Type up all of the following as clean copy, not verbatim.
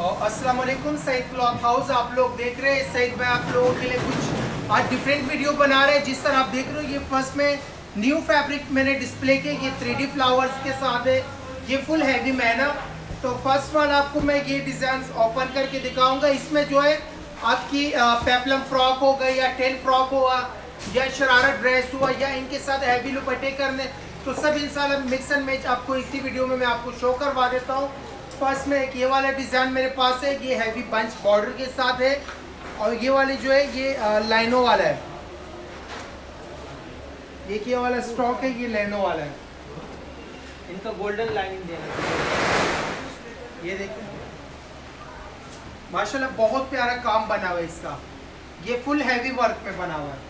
और अस्सलाम वालेकुम, सईद क्लॉथ हाउस आप लोग देख रहे हैं। सईद भाई आप लोगों के लिए कुछ आज डिफरेंट वीडियो बना रहे हैं। जिस तरह आप देख रहे हो ये फर्स्ट में न्यू फैब्रिक मैंने डिस्प्ले किए, ये 3D फ्लावर्स के साथ है, ये फुल हैवी मैना। तो फर्स्ट वन आपको मैं ये डिज़ाइन ओपन करके दिखाऊंगा। इसमें जो है आपकी पेपलम फ्रॉक हो गई या टेल फ्रॉक हुआ या शरारा ड्रेस हुआ या इनके साथ हैवी लुपटे करने, तो सब इंशाल्लाह मिक्स एंड मैच आपको इसी वीडियो में मैं आपको शो करवा देता हूँ। फर्स्ट में एक ये वाला डिज़ाइन मेरे पास है, ये हैवी बंच बॉर्डर के साथ है और ये वाले जो है ये लाइनों वाला है। ये वाला स्टॉक है, ये लाइनों वाला है, इनका गोल्डन लाइनिंग देना। ये देखिए माशाल्लाह बहुत प्यारा काम बना हुआ है इसका, ये फुल हैवी वर्क में बना हुआ है।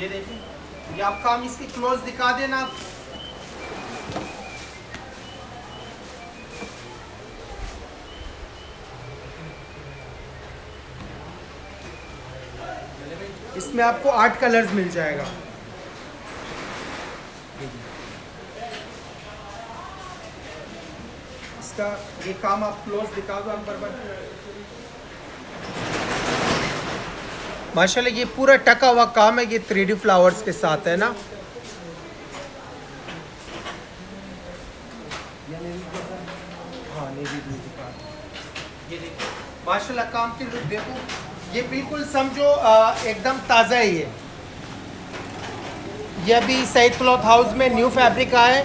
ये देखिए, ये आप काम इसके क्लोज दिखा देना। इसमें आपको 8 कलर्स मिल जाएगा। इसका ये काम आप क्लोज दिखा दो, हम बराबर माशाल्लाह ये पूरा टका हुआ काम है, ये 3D फ्लावर्स के साथ है ना। हाँ ये देखो माशाल्लाह काम की लुक देखो, ये बिल्कुल समझो एकदम ताज़ा ही है। ये अभी सईद क्लॉथ हाउस में न्यू फैब्रिक आया है,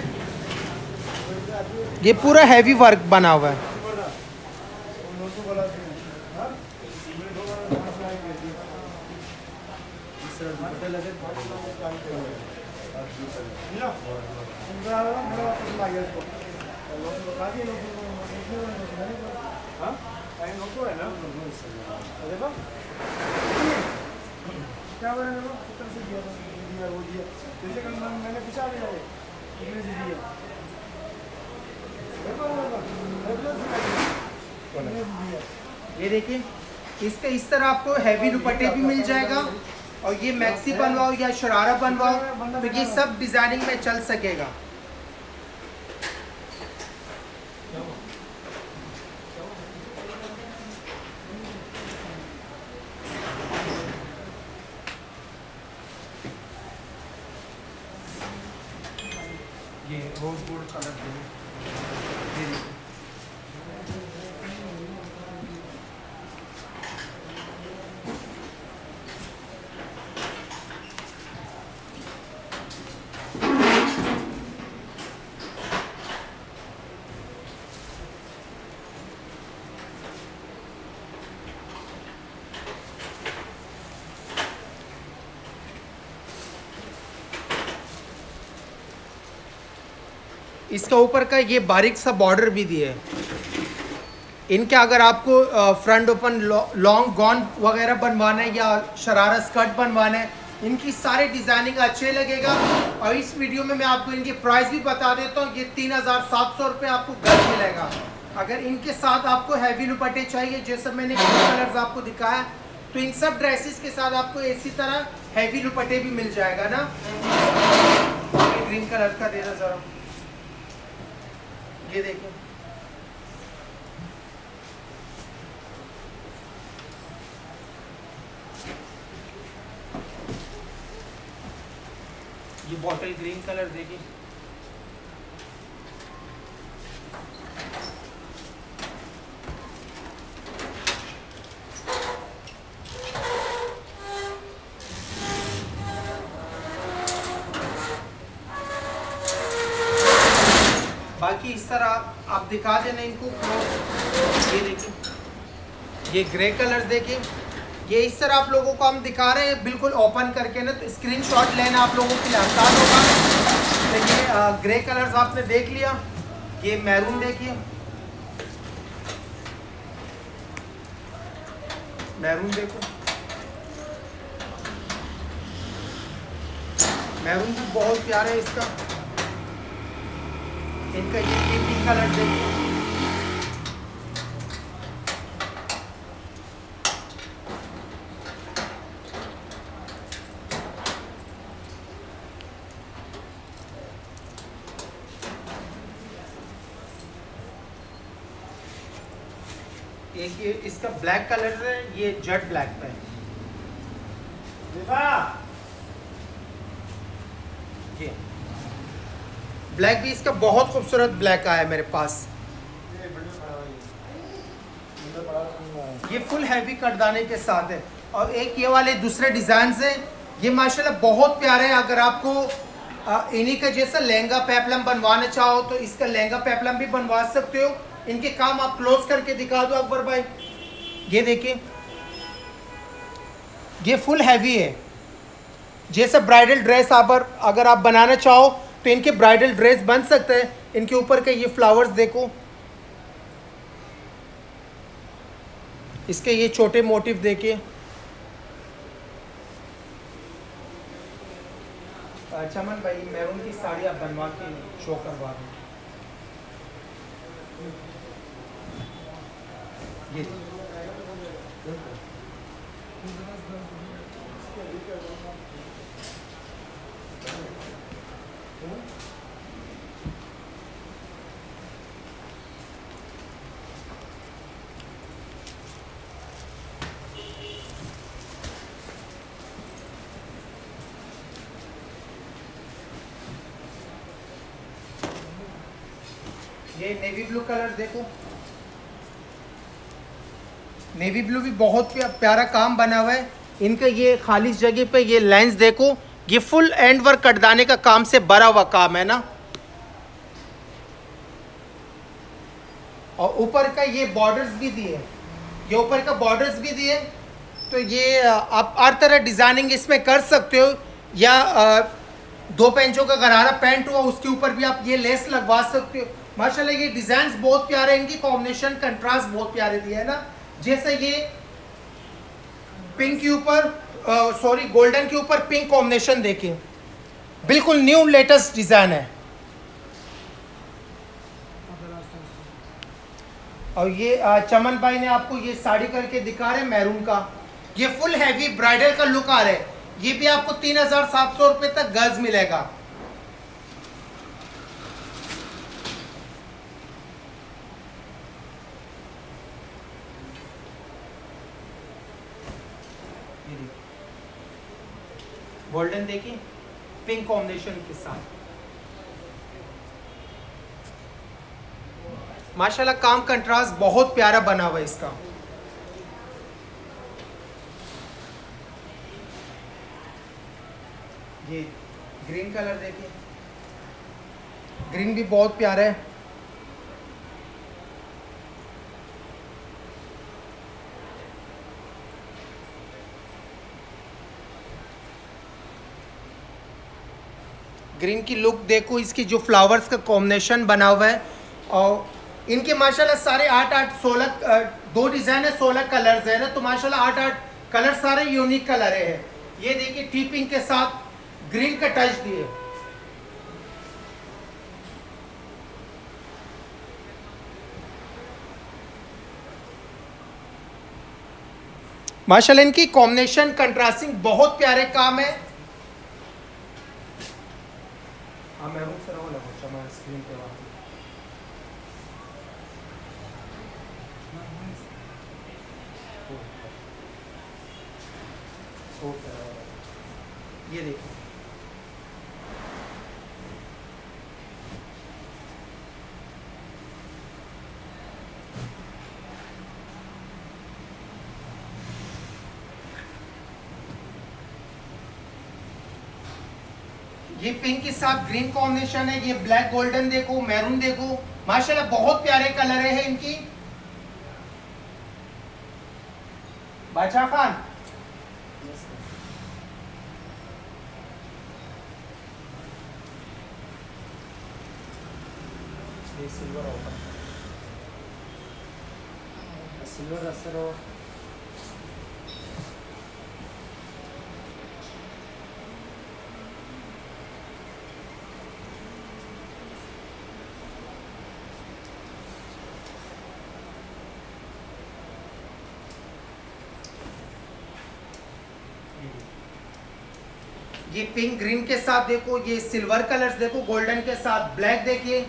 ये पूरा हैवी वर्क बना हुआ है। ये देखिए इसका इस तरह आपको हैवी दुपट्टे भी मिल जाएगा और ये मैक्सी बनवाओ या शरारा बनवाओ तो ये सब डिजाइनिंग में चल सकेगा। ये रोज गोल्ड कलर है। इसका ऊपर का ये बारीक सा बॉर्डर भी दिया है। इनके अगर आपको फ्रंट ओपन लॉन्ग गॉन वगैरह बनवाना है या शरारा स्कर्ट बनवाना है, इनकी सारे डिज़ाइनिंग अच्छे लगेगा। और इस वीडियो में मैं आपको इनकी प्राइस भी बता देता हूँ। ये 3700 रुपये आपको गज मिलेगा। अगर इनके साथ आपको हैवी दुपट्टे चाहिए, जैसे मैंने कलर्स आपको दिखाया, तो इन सब ड्रेसेस के साथ आपको इसी तरह हैवी दुपट्टे भी मिल जाएगा ना। ग्रीन कलर का दे रहा ज़रा, ये देखो ये बॉटल ग्रीन कलर देगी। बाकी इस तरह आप दिखा देना इनको। ये देखिए ये ग्रे कलर देखिए, ये इस तरह आप लोगों को हम दिखा रहे हैं बिल्कुल ओपन करके ना, तो स्क्रीनशॉट लेना आप लोगों के लिए आसान होगा। तो ये ग्रे कलर्स आपने देख लिया, ये मैरून देखिए, मैरून देखो, मैरून भी बहुत प्यारा है इसका। इनका ये पिंक कलर देखिए, ये इसका ब्लैक कलर है, ये जेट ब्लैक पे है। ये ब्लैक भी इसका बहुत खूबसूरत ब्लैक आया है मेरे पास। ये फुल हैवी करदाने के साथ है। और एक ये वाले दूसरे डिजाइन हैं, ये माशाल्लाह बहुत प्यारे हैं। अगर आपको इन्हीं का जैसा लहंगा पेपलम बनवाना चाहो तो इसका लहंगा पेपलम भी बनवा सकते हो। इनके काम आप क्लोज करके दिखा दो अकबर भाई। ये देखिए, ये फुल हैवी है, जैसा ब्राइडल ड्रेस आप अगर आप बनाना चाहो तो इनके ब्राइडल ड्रेस बन सकते हैं। इनके ऊपर के ये फ्लावर्स देखो, इसके ये छोटे मोटिव देखिए। चमन भाई, मैरून की साड़ी आप बनवा के शो करवा दें। ये नेवी ब्लू कलर देखो, नेवी ब्लू भी बहुत प्यारा काम बना हुआ है इनका। ये खालिश जगह पे ये लाइंस देखो, ये फुल एंड वर्क कटदाने का काम से भरा हुआ काम है ना। और ऊपर का ये बॉर्डर्स भी दिए, ये ऊपर का बॉर्डर्स भी दिए। तो ये आप हर तरह डिजाइनिंग इसमें कर सकते हो, या दो पेंचों का गरारा पैंट हुआ उसके ऊपर भी आप ये लेस लगवा सकते हो। माशाल्लाह ये डिज़ाइंस बहुत प्यारे हैं, इनकी कॉम्बिनेशन कंट्रास्ट बहुत प्यारे दिए है ना। जैसे ये पिंक के ऊपर सॉरी गोल्डन के ऊपर पिंक कॉम्बिनेशन देखिए, बिल्कुल न्यू लेटेस्ट डिज़ाइन है। और ये चमन भाई ने आपको ये साड़ी करके दिखा रहे हैं मैरून का, ये फुल हैवी ब्राइडल का लुक आ रहा है। ये भी आपको 3,700 रुपये तक गज मिलेगा। गोल्डन देखिए पिंक कॉम्बिनेशन के साथ, माशाल्लाह काम कंट्रास्ट बहुत प्यारा बना हुआ है इसका। ये ग्रीन कलर देखिए, ग्रीन भी बहुत प्यारा है। ग्रीन की लुक देखो, इसकी जो फ्लावर्स का कॉम्बिनेशन बना हुआ है। और इनके माशाल्लाह सारे 8-8 16 दो डिज़ाइन है, 16 कलर्स है ना। तो माशाल्लाह 8-8 कलर सारे यूनिक कलर है। ये देखिए टी पिंक के साथ ग्रीन का टच दिए। माशाल्लाह इनकी कॉम्बिनेशन कंट्रास्टिंग बहुत प्यारे काम है। हाँ मैं रुक रहा हूँ, लगो चमा स्क्रीन पे वापस। ये देखो ये पिंक के साथ ग्रीन कॉम्बिनेशन है। ये ब्लैक गोल्डन देखो, मैरून देखो, माशाल्लाह बहुत प्यारे कलर है इनकी। बादशाह खान सिल्वर ये पिंक ग्रीन के साथ देखो, ये सिल्वर कलर्स देखो, गोल्डन के साथ ब्लैक देखिए,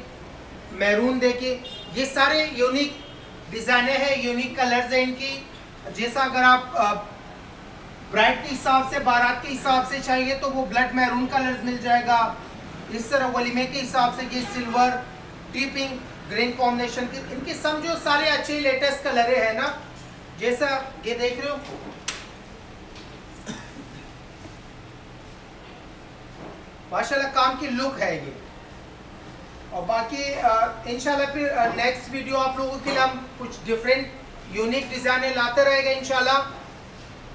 मैरून देखिए, ये सारे यूनिक डिज़ाइने हैं, यूनिक कलर्स हैं इनकी। जैसा अगर आप ब्राइट के हिसाब से, बारात के हिसाब से चाहिए तो वो ब्लड मैरून कलर्स मिल जाएगा। इस तरह वलीमे के हिसाब से ये सिल्वर टीपिंग ग्रीन कॉम्बिनेशन की, इनके समझो सारे अच्छे लेटेस्ट कलर है ना। जैसा ये देख रहे हो, माशाल्लाह काम की लुक है ये। और बाकी इंशाल्लाह फिर नेक्स्ट वीडियो आप लोगों के लिए हम कुछ डिफरेंट यूनिक डिज़ाइने लाते रहेगा इंशाल्लाह।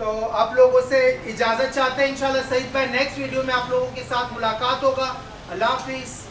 तो आप लोगों से इजाज़त चाहते हैं। इंशाल्लाह सईद भाई नेक्स्ट वीडियो में आप लोगों के साथ मुलाकात होगा। अल्लाह हाफिज़।